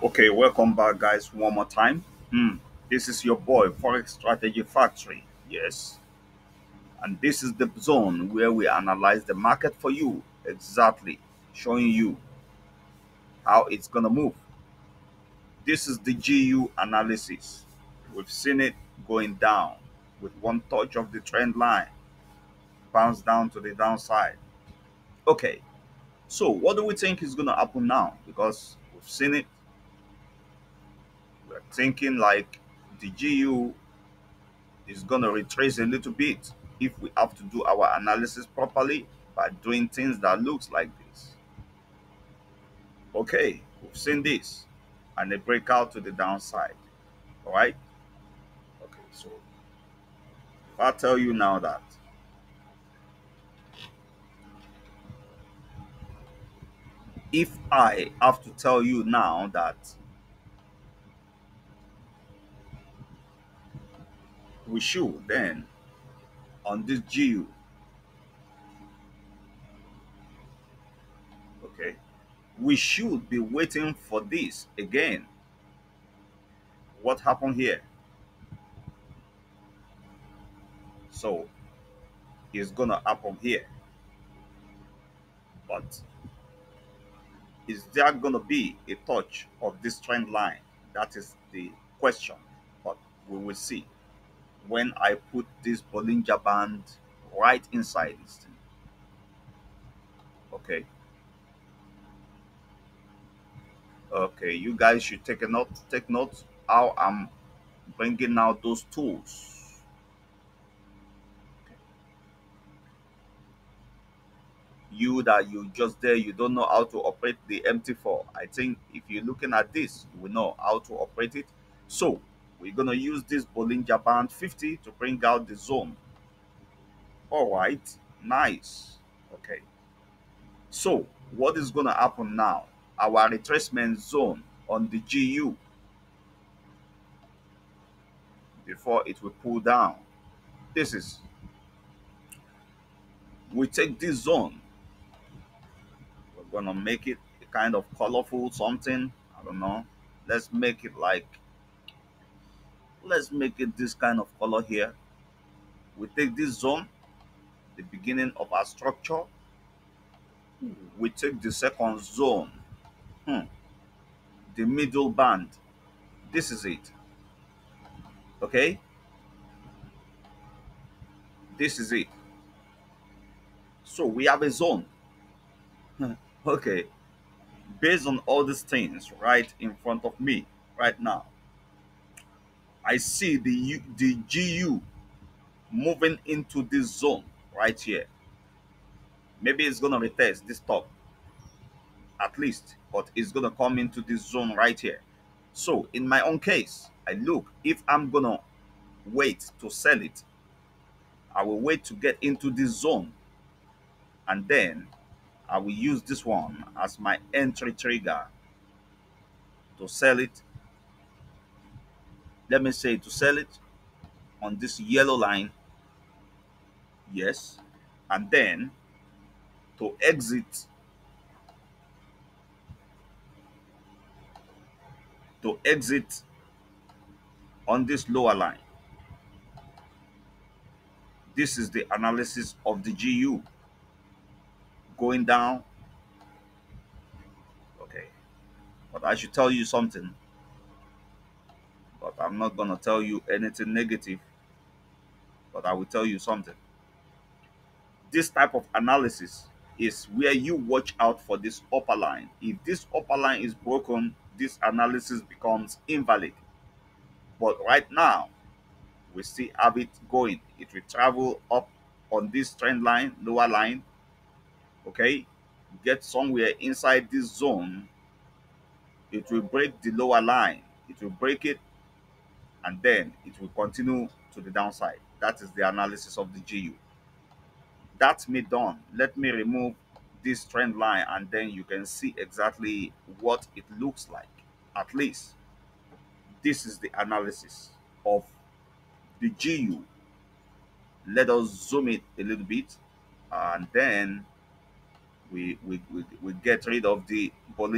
Okay, welcome back, guys, one more time. This is your boy, Forex Strategy Factory. Yes, and this is the zone where we analyze the market for you, exactly showing you how it's gonna move. This is the GU analysis. We've seen it going down with one touch of the trend line, bounce down to the downside. Okay, so what do we think is gonna happen now? Because we've seen it, we're thinking like the GU is going to retrace a little bit if we have to do our analysis properly by doing things that looks like this. Okay, we've seen this and a breakout to the downside. All right. Okay, so if I tell you now that we should then on this GU, okay, we should be waiting for this again. What happened here? So it's gonna happen here, but is there gonna be a touch of this trend line? That is the question, but we will see when I put this Bollinger Band right inside this thing. Okay. Okay, you guys should take note how I'm bringing out those tools. Okay. You just there, you don't know how to operate the MT4. I think if you're looking at this, you will know how to operate it. So we're going to use this Bollinger Band 50 to bring out the zone. All right, nice. Okay, so what is going to happen now? Our retracement zone on the GU before it will pull down. This is, we take this zone, we're going to make it a kind of colorful something. I don't know. Let's make it like, let's make it this kind of color here. We take this zone, the beginning of our structure. We take the second zone, the middle band. This is it. Okay, this is it. So we have a zone. Okay, based on all these things right in front of me right now, I see the GU moving into this zone right here. Maybe it's going to retest this top at least, but it's going to come into this zone right here. So in my own case, I look, if I'm going to wait to sell it, I will wait to get into this zone. And then I will use this one as my entry trigger to sell it. Let me say to sell it on this yellow line. Yes. And then to exit. To exit on this lower line. This is the analysis of the GU going down. Okay. But I should tell you something. But I'm not going to tell you anything negative, but I will tell you something. This type of analysis is where you watch out for this upper line. If this upper line is broken, this analysis becomes invalid. But right now, we still have it going. It will travel up on this trend line, lower line, okay? Get somewhere inside this zone. It will break the lower line. It will break it. And then it will continue to the downside. That is the analysis of the GU. That's me done. Let me remove this trend line and then you can see exactly what it looks like. At least this is the analysis of the GU. Let us zoom it a little bit and then we get rid of the Bollinger.